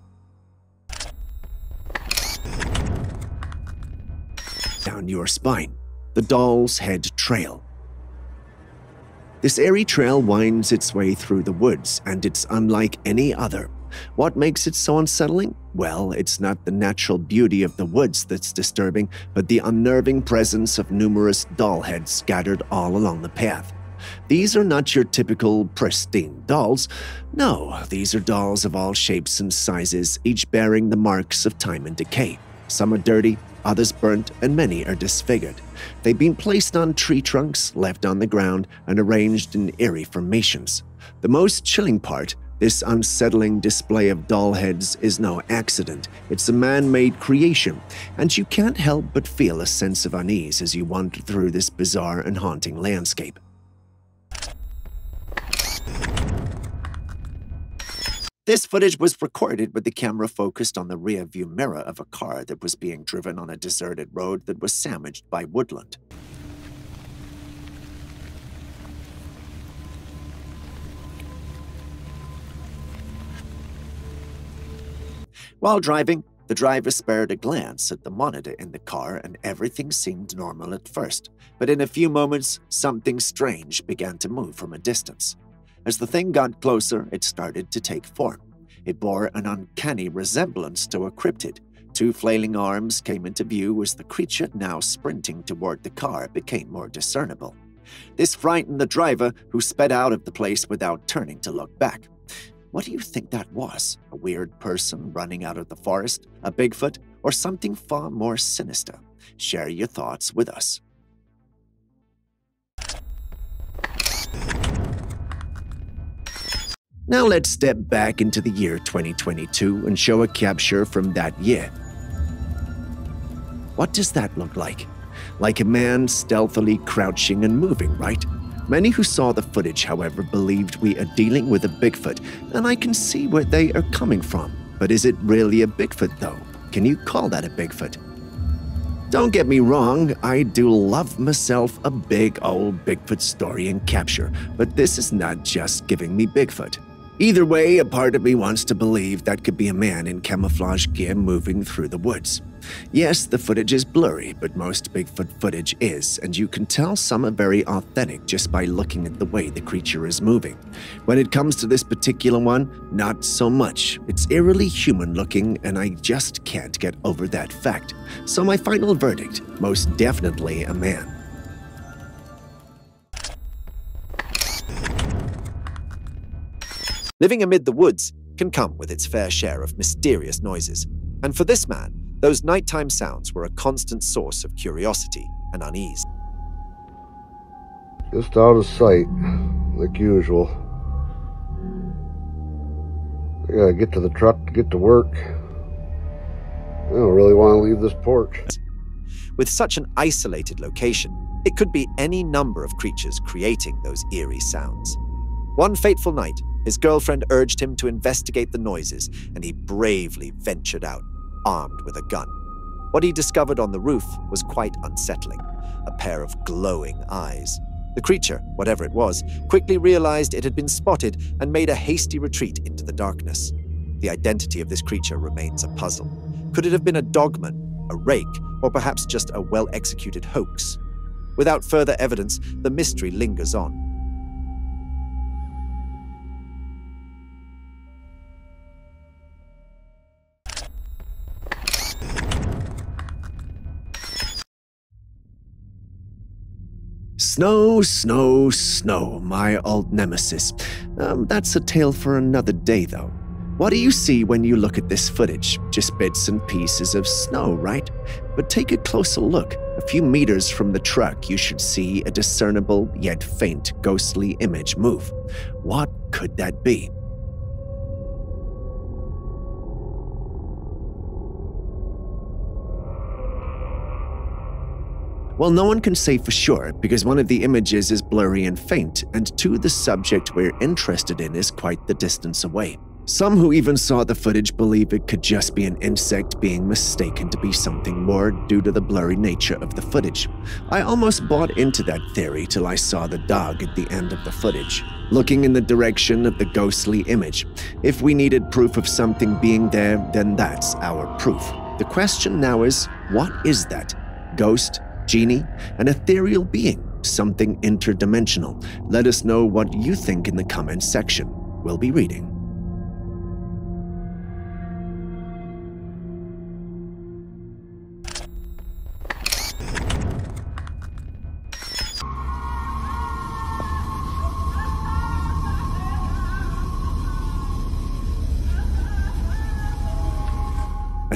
Down your spine, the Doll's Head Trail. This airy trail winds its way through the woods, and it's unlike any other. What makes it so unsettling? Well, it's not the natural beauty of the woods that's disturbing, but the unnerving presence of numerous doll heads scattered all along the path. These are not your typical pristine dolls. No, these are dolls of all shapes and sizes, each bearing the marks of time and decay. Some are dirty, others burnt, and many are disfigured. They've been placed on tree trunks, left on the ground, and arranged in eerie formations. The most chilling part, this unsettling display of doll heads is no accident. It's a man-made creation, and you can't help but feel a sense of unease as you wander through this bizarre and haunting landscape. This footage was recorded with the camera focused on the rear-view mirror of a car that was being driven on a deserted road that was sandwiched by woodland. While driving, the driver spared a glance at the monitor in the car, and everything seemed normal at first. But in a few moments, something strange began to move from a distance. As the thing got closer, it started to take form. It bore an uncanny resemblance to a cryptid. Two flailing arms came into view as the creature, now sprinting toward the car, became more discernible. This frightened the driver, who sped out of the place without turning to look back. What do you think that was? A weird person running out of the forest? A Bigfoot? Or something far more sinister? Share your thoughts with us. Now let's step back into the year twenty twenty-two and show a capture from that year. What does that look like? Like a man stealthily crouching and moving, right? Many who saw the footage, however, believed we are dealing with a Bigfoot, and I can see where they are coming from. But is it really a Bigfoot, though? Can you call that a Bigfoot? Don't get me wrong, I do love myself a big old Bigfoot story and capture, but this is not just giving me Bigfoot. Either way, a part of me wants to believe that could be a man in camouflage gear moving through the woods. Yes, the footage is blurry, but most Bigfoot footage is, and you can tell some are very authentic just by looking at the way the creature is moving. When it comes to this particular one, not so much. It's eerily human-looking, and I just can't get over that fact. So my final verdict, most definitely a man. Living amid the woods can come with its fair share of mysterious noises, and for this man, those nighttime sounds were a constant source of curiosity and unease. Just out of sight, like usual. I gotta get to the truck to get to work. I don't really want to leave this porch. With such an isolated location, it could be any number of creatures creating those eerie sounds. One fateful night, his girlfriend urged him to investigate the noises, and he bravely ventured out, armed with a gun. What he discovered on the roof was quite unsettling, a pair of glowing eyes. The creature, whatever it was, quickly realized it had been spotted and made a hasty retreat into the darkness. The identity of this creature remains a puzzle. Could it have been a dogman, a rake, or perhaps just a well-executed hoax? Without further evidence, the mystery lingers on. Snow, snow, snow, my old nemesis. Um, that's a tale for another day, though. What do you see when you look at this footage? Just bits and pieces of snow, right? But take a closer look. A few meters from the truck, you should see a discernible yet faint ghostly image move. What could that be? Well, no one can say for sure, because one of the images is blurry and faint, and two, the subject we're interested in is quite the distance away. Some who even saw the footage believe it could just be an insect being mistaken to be something more due to the blurry nature of the footage. I almost bought into that theory till I saw the dog at the end of the footage, looking in the direction of the ghostly image. If we needed proof of something being there, then that's our proof. The question now is, what is that? Ghost? Genie, an ethereal being, something interdimensional. Let us know what you think in the comments section. We'll be reading.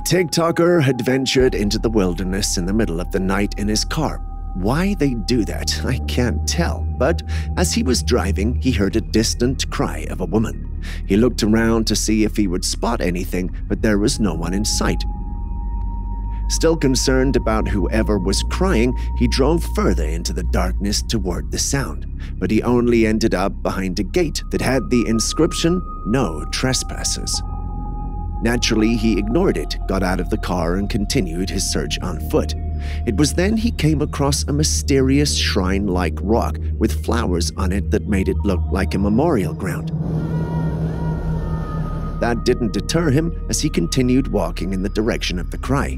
TikToker had ventured into the wilderness in the middle of the night in his car. Why they do that, I can't tell, but as he was driving, he heard a distant cry of a woman. He looked around to see if he would spot anything, but there was no one in sight. Still concerned about whoever was crying, he drove further into the darkness toward the sound, but he only ended up behind a gate that had the inscription, "No Trespassers." Naturally, he ignored it, got out of the car, and continued his search on foot. It was then he came across a mysterious shrine-like rock with flowers on it that made it look like a memorial ground. That didn't deter him as he continued walking in the direction of the cry.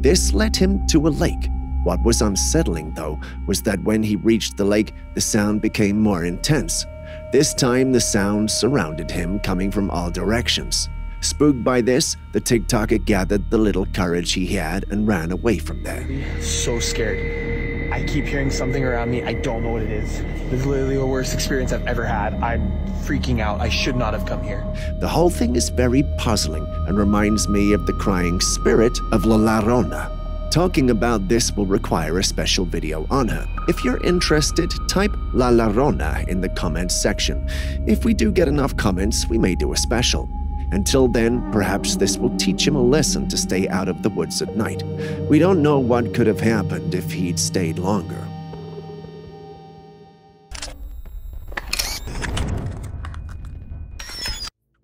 This led him to a lake. What was unsettling, though, was that when he reached the lake, the sound became more intense. This time, the sound surrounded him, coming from all directions. Spooked by this, the TikToker gathered the little courage he had and ran away from there. So scared. I keep hearing something around me. I don't know what it is. This is literally the worst experience I've ever had. I'm freaking out. I should not have come here. The whole thing is very puzzling and reminds me of the crying spirit of La Llorona. Talking about this will require a special video on her. If you're interested, type La Llorona in the comments section. If we do get enough comments, we may do a special. Until then, perhaps this will teach him a lesson to stay out of the woods at night. We don't know what could have happened if he'd stayed longer.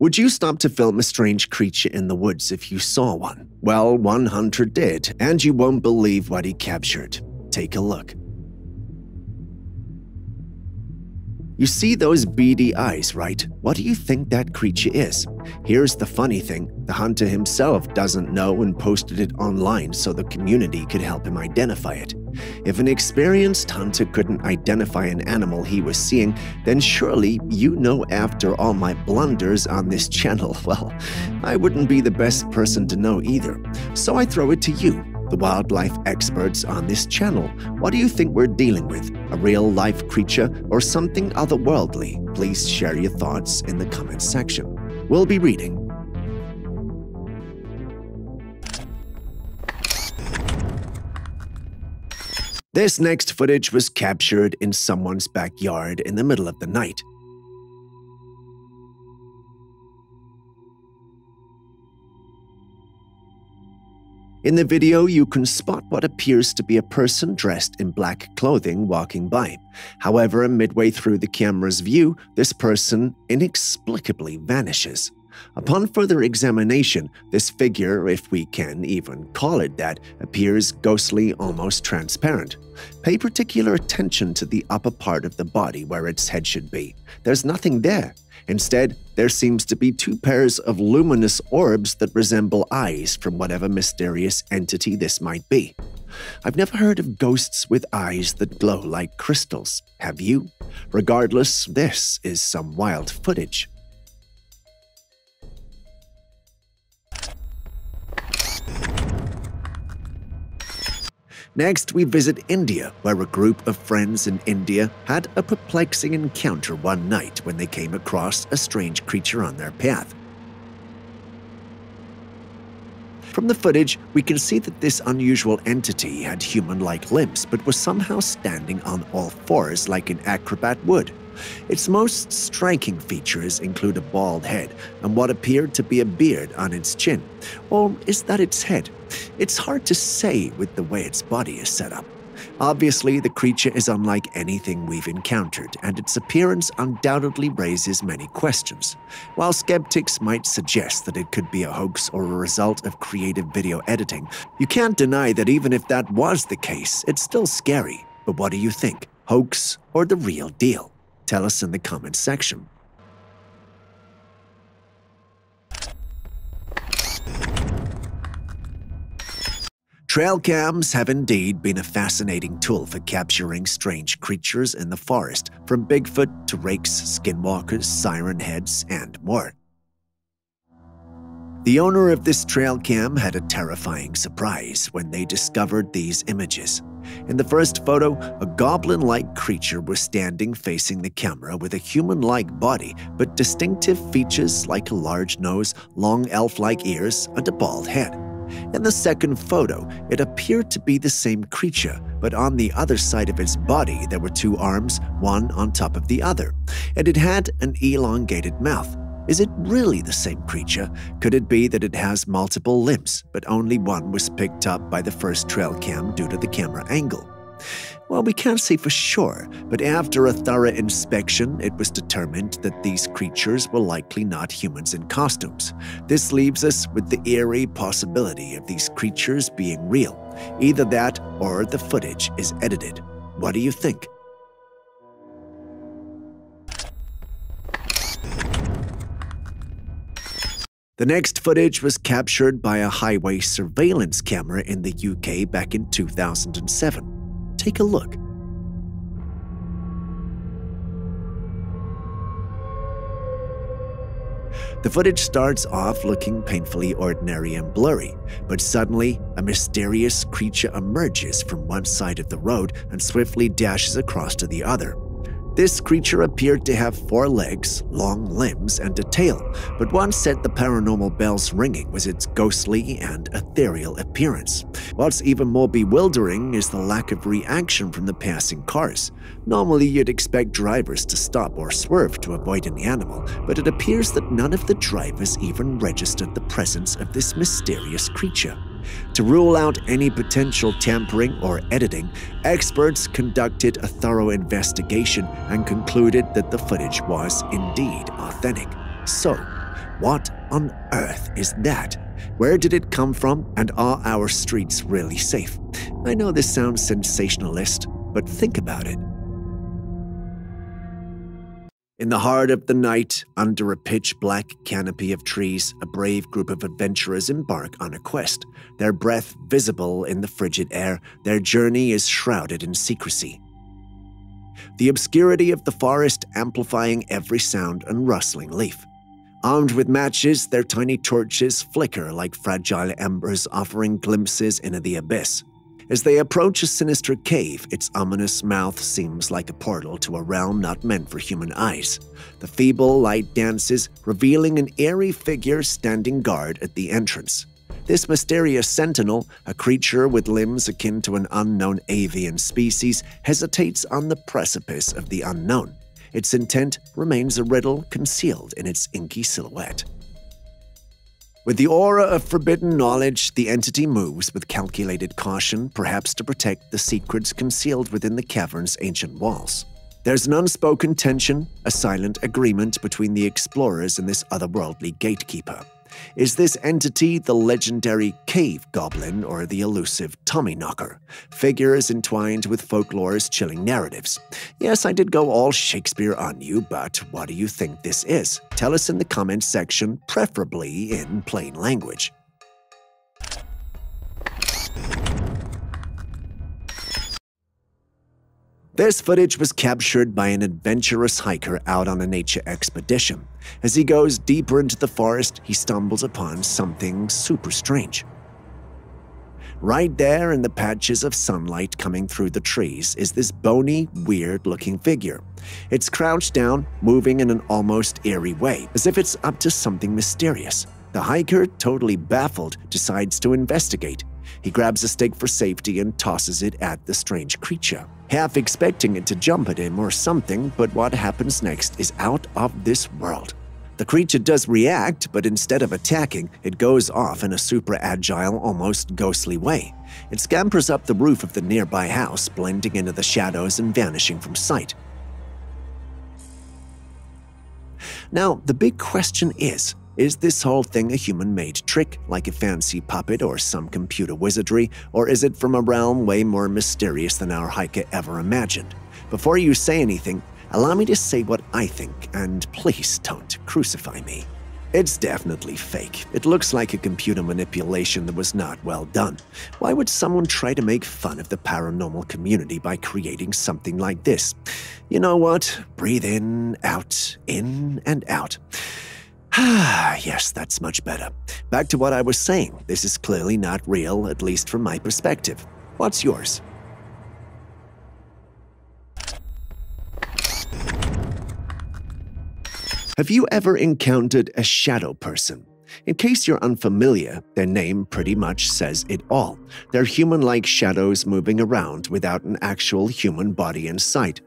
Would you stop to film a strange creature in the woods if you saw one? Well, one hunter did, and you won't believe what he captured. Take a look. You see those beady eyes, right? What do you think that creature is? Here's the funny thing, the hunter himself doesn't know and posted it online so the community could help him identify it. If an experienced hunter couldn't identify an animal he was seeing, then surely you know after all my blunders on this channel, well, I wouldn't be the best person to know either. So I throw it to you, the wildlife experts on this channel. What do you think we're dealing with? A real-life creature or something otherworldly? Please share your thoughts in the comments section. We'll be reading. This next footage was captured in someone's backyard in the middle of the night. In the video, you can spot what appears to be a person dressed in black clothing walking by. However, midway through the camera's view, this person inexplicably vanishes. Upon further examination, this figure, if we can even call it that, appears ghostly, almost transparent. Pay particular attention to the upper part of the body where its head should be. There's nothing there. Instead, there seems to be two pairs of luminous orbs that resemble eyes from whatever mysterious entity this might be. I've never heard of ghosts with eyes that glow like crystals, have you? Regardless, this is some wild footage. Next, we visit India, where a group of friends in India had a perplexing encounter one night when they came across a strange creature on their path. From the footage, we can see that this unusual entity had human-like limbs but was somehow standing on all fours like an acrobat would. Its most striking features include a bald head and what appeared to be a beard on its chin. Or is that its head? It's hard to say with the way its body is set up. Obviously, the creature is unlike anything we've encountered, and its appearance undoubtedly raises many questions. While skeptics might suggest that it could be a hoax or a result of creative video editing, you can't deny that even if that was the case, it's still scary. But what do you think? Hoax or the real deal? Tell us in the comments section. Trail cams have indeed been a fascinating tool for capturing strange creatures in the forest, from Bigfoot to rakes, skinwalkers, siren heads, and more. The owner of this trail cam had a terrifying surprise when they discovered these images. In the first photo, a goblin-like creature was standing facing the camera with a human-like body but distinctive features like a large nose, long elf-like ears, and a bald head. In the second photo, it appeared to be the same creature, but on the other side of its body there were two arms, one on top of the other, and it had an elongated mouth. Is it really the same creature? Could it be that it has multiple limbs, but only one was picked up by the first trail cam due to the camera angle? Well, we can't say for sure, but after a thorough inspection, it was determined that these creatures were likely not humans in costumes. This leaves us with the eerie possibility of these creatures being real. Either that or the footage is edited. What do you think? The next footage was captured by a highway surveillance camera in the U K back in two thousand seven. Take a look. The footage starts off looking painfully ordinary and blurry, but suddenly a mysterious creature emerges from one side of the road and swiftly dashes across to the other. This creature appeared to have four legs, long limbs, and a tail, but one set the paranormal bells ringing was its ghostly and ethereal appearance. What's even more bewildering is the lack of reaction from the passing cars. Normally, you'd expect drivers to stop or swerve to avoid an animal, but it appears that none of the drivers even registered the presence of this mysterious creature. To rule out any potential tampering or editing, experts conducted a thorough investigation and concluded that the footage was indeed authentic. So, What on earth is that? Where did it come from, and are our streets really safe? I know this sounds sensationalist, but think about it. In the heart of the night, under a pitch-black canopy of trees, a brave group of adventurers embark on a quest. Their breath visible in the frigid air, their journey is shrouded in secrecy. The obscurity of the forest amplifying every sound and rustling leaf. Armed with matches, their tiny torches flicker like fragile embers, offering glimpses into the abyss. As they approach a sinister cave, its ominous mouth seems like a portal to a realm not meant for human eyes. The feeble light dances, revealing an eerie figure standing guard at the entrance. This mysterious sentinel, a creature with limbs akin to an unknown avian species, hesitates on the precipice of the unknown. Its intent remains a riddle concealed in its inky silhouette. With the aura of forbidden knowledge, the entity moves with calculated caution, perhaps to protect the secrets concealed within the cavern's ancient walls. There's an unspoken tension, a silent agreement between the explorers and this otherworldly gatekeeper. Is this entity the legendary cave goblin or the elusive Tommyknocker? Figures entwined with folklore's chilling narratives. Yes, I did go all Shakespeare on you, but what do you think this is? Tell us in the comments section, preferably in plain language. This footage was captured by an adventurous hiker out on a nature expedition. As he goes deeper into the forest, he stumbles upon something super strange. Right there in the patches of sunlight coming through the trees is this bony, weird-looking figure. It's crouched down, moving in an almost eerie way, as if it's up to something mysterious. The hiker, totally baffled, decides to investigate. He grabs a stick for safety and tosses it at the strange creature, half expecting it to jump at him or something, but what happens next is out of this world. The creature does react, but instead of attacking, it goes off in a super agile, almost ghostly way. It scampers up the roof of the nearby house, blending into the shadows and vanishing from sight. Now, the big question is, is this whole thing a human-made trick, like a fancy puppet or some computer wizardry, or is it from a realm way more mysterious than our hiker ever imagined? Before you say anything, allow me to say what I think, and please don't crucify me. It's definitely fake. It looks like a computer manipulation that was not well done. Why would someone try to make fun of the paranormal community by creating something like this? You know what? Breathe in, out, in, and out. Ah, yes, that's much better. Back to what I was saying. This is clearly not real, at least from my perspective. What's yours? Have you ever encountered a shadow person? In case you're unfamiliar, their name pretty much says it all. They're human-like shadows moving around without an actual human body in sight.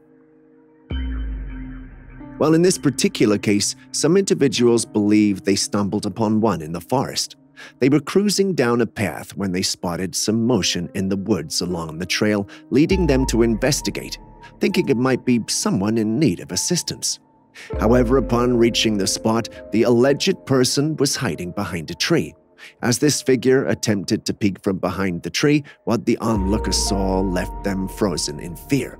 Well, in this particular case, some individuals believe they stumbled upon one in the forest. They were cruising down a path when they spotted some motion in the woods along the trail, leading them to investigate, thinking it might be someone in need of assistance. However, upon reaching the spot, the alleged person was hiding behind a tree. As this figure attempted to peek from behind the tree, what the onlookers saw left them frozen in fear.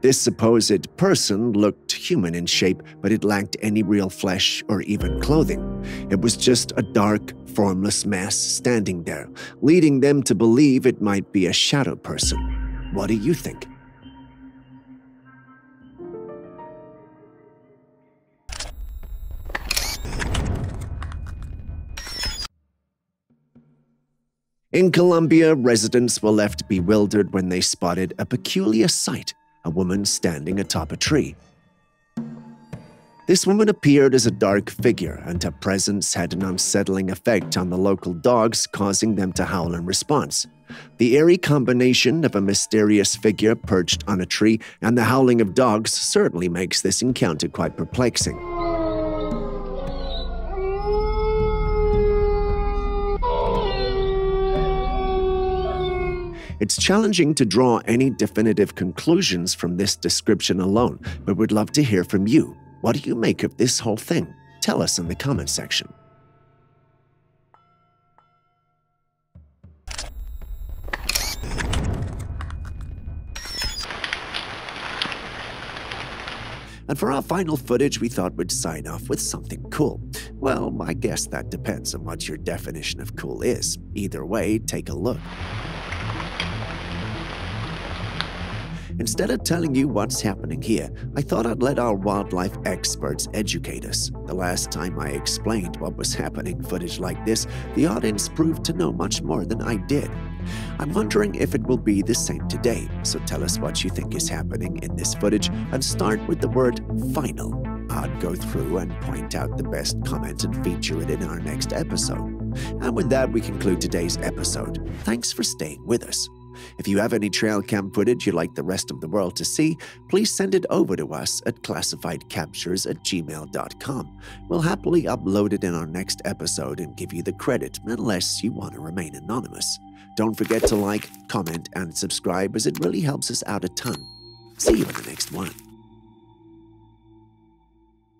This supposed person looked human in shape, but it lacked any real flesh or even clothing. It was just a dark, formless mass standing there, leading them to believe it might be a shadow person. What do you think? In Colombia, residents were left bewildered when they spotted a peculiar sight. A woman standing atop a tree. This woman appeared as a dark figure, and her presence had an unsettling effect on the local dogs, causing them to howl in response. The eerie combination of a mysterious figure perched on a tree and the howling of dogs certainly makes this encounter quite perplexing. It's challenging to draw any definitive conclusions from this description alone, but we'd love to hear from you. What do you make of this whole thing? Tell us in the comment section. And for our final footage, we thought we'd sign off with something cool. Well, I guess that depends on what your definition of cool is. Either way, take a look. Instead of telling you what's happening here, I thought I'd let our wildlife experts educate us. The last time I explained what was happening in footage like this, the audience proved to know much more than I did. I'm wondering if it will be the same today, so tell us what you think is happening in this footage and start with the word final. I'd go through and point out the best comment and feature it in our next episode. And with that, we conclude today's episode. Thanks for staying with us. If you have any trail cam footage you'd like the rest of the world to see, please send it over to us at classified captures at gmail dot com. We'll happily upload it in our next episode and give you the credit unless you want to remain anonymous. Don't forget to like, comment, and subscribe as it really helps us out a ton. See you in the next one.